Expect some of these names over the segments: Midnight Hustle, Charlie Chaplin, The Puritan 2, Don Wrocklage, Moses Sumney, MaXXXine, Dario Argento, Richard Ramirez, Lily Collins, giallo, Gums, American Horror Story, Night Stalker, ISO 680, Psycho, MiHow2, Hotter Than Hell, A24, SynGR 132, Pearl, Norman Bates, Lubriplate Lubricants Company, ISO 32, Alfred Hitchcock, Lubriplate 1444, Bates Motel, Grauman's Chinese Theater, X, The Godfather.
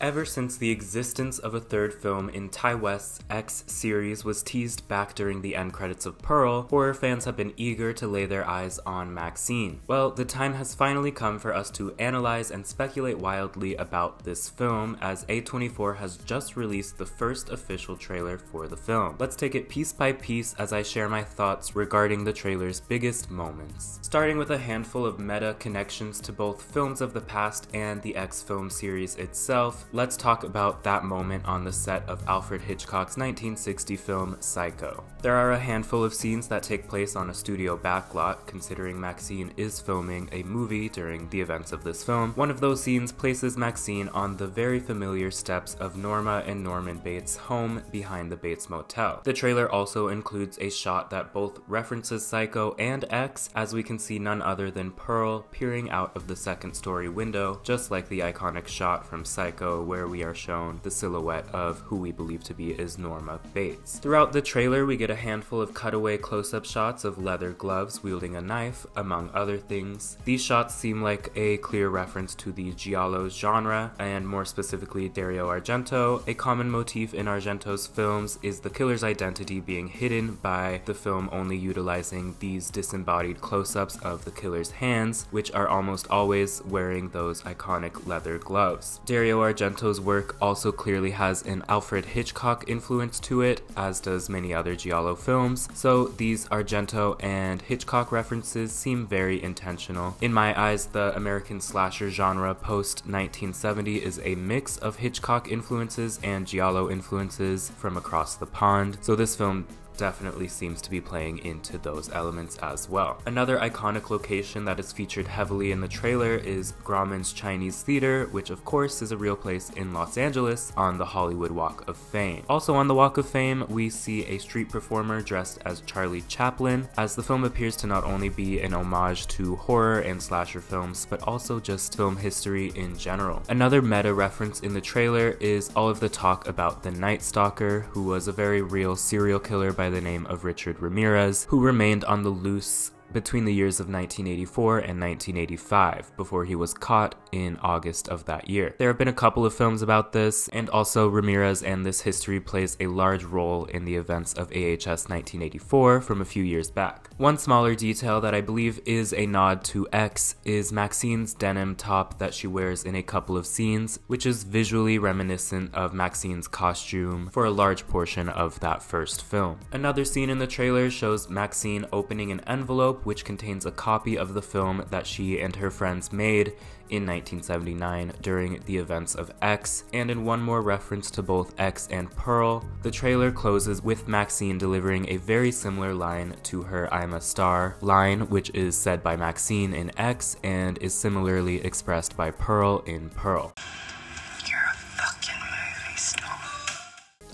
Ever since the existence of a third film in Ti West's X series was teased back during the end credits of Pearl, horror fans have been eager to lay their eyes on MaXXXine. Well, the time has finally come for us to analyze and speculate wildly about this film, as A24 has just released the first official trailer for the film. Let's take it piece by piece as I share my thoughts regarding the trailer's biggest moments, starting with a handful of meta connections to both films of the past and the X film series itself. Let's talk about that moment on the set of Alfred Hitchcock's 1960 film, Psycho. There are a handful of scenes that take place on a studio backlot, considering MaXXXine is filming a movie during the events of this film. One of those scenes places MaXXXine on the very familiar steps of Norma and Norman Bates' home behind the Bates Motel. The trailer also includes a shot that both references Psycho and X, as we can see none other than Pearl peering out of the second-story window, just like the iconic shot from Psycho, where we are shown the silhouette of who we believe to be is Norma Bates. Throughout the trailer, we get a handful of cutaway close-up shots of leather gloves wielding a knife, among other things. These shots seem like a clear reference to the giallo genre, and more specifically Dario Argento. A common motif in Argento's films is the killer's identity being hidden by the film only utilizing these disembodied close-ups of the killer's hands, which are almost always wearing those iconic leather gloves. Dario Argento's work also clearly has an Alfred Hitchcock influence to it, as does many other giallo films, so these Argento and Hitchcock references seem very intentional. In my eyes, the American slasher genre post-1970 is a mix of Hitchcock influences and giallo influences from across the pond, so this film definitely seems to be playing into those elements as well. Another iconic location that is featured heavily in the trailer is Grauman's Chinese Theater, which of course is a real place in Los Angeles on the Hollywood Walk of Fame. Also on the Walk of Fame, we see a street performer dressed as Charlie Chaplin, as the film appears to not only be an homage to horror and slasher films, but also just film history in general. Another meta reference in the trailer is all of the talk about the Night Stalker, who was a very real serial killer by the name of Richard Ramirez, who remained on the loose between the years of 1984 and 1985, before he was caught in August of that year. There have been a couple of films about this, and also Ramirez and this history plays a large role in the events of AHS 1984 from a few years back. One smaller detail that I believe is a nod to X is MaXXXine's denim top that she wears in a couple of scenes, which is visually reminiscent of MaXXXine's costume for a large portion of that first film. Another scene in the trailer shows MaXXXine opening an envelope which contains a copy of the film that she and her friends made in 1979 during the events of X, and in one more reference to both X and Pearl. The trailer closes with MaXXXine delivering a very similar line to her "I'm a star" line, which is said by MaXXXine in X and is similarly expressed by Pearl in Pearl.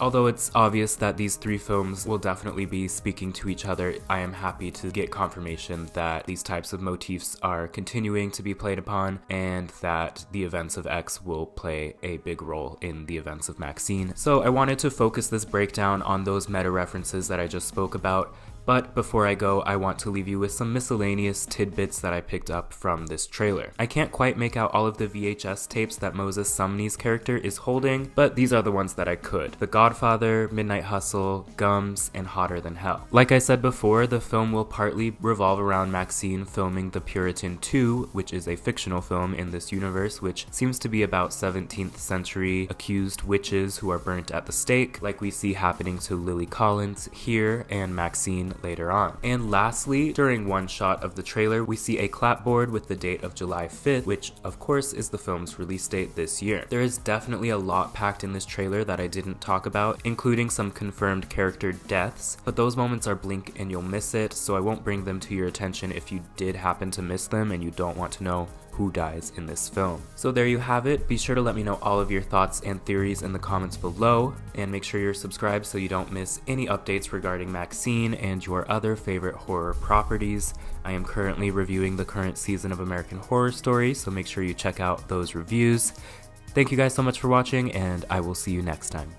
Although it's obvious that these three films will definitely be speaking to each other, I am happy to get confirmation that these types of motifs are continuing to be played upon, and that the events of X will play a big role in the events of MaXXXine. So I wanted to focus this breakdown on those meta references that I just spoke about. But before I go, I want to leave you with some miscellaneous tidbits that I picked up from this trailer. I can't quite make out all of the VHS tapes that Moses Sumney's character is holding, but these are the ones that I could. The Godfather, Midnight Hustle, Gums, and Hotter Than Hell. Like I said before, the film will partly revolve around MaXXXine filming The Puritan 2, which is a fictional film in this universe, which seems to be about 17th century accused witches who are burnt at the stake, like we see happening to Lily Collins here and MaXXXine later on. And lastly, during one shot of the trailer, we see a clapboard with the date of July 5th, which of course is the film's release date this year. There is definitely a lot packed in this trailer that I didn't talk about, including some confirmed character deaths, but those moments are blink and you'll miss it, so I won't bring them to your attention if you did happen to miss them and you don't want to know who dies in this film. So there you have it. Be sure to let me know all of your thoughts and theories in the comments below, and make sure you're subscribed so you don't miss any updates regarding MaXXXine and your other favorite horror properties. I am currently reviewing the current season of American Horror Story, so make sure you check out those reviews. Thank you guys so much for watching, and I will see you next time.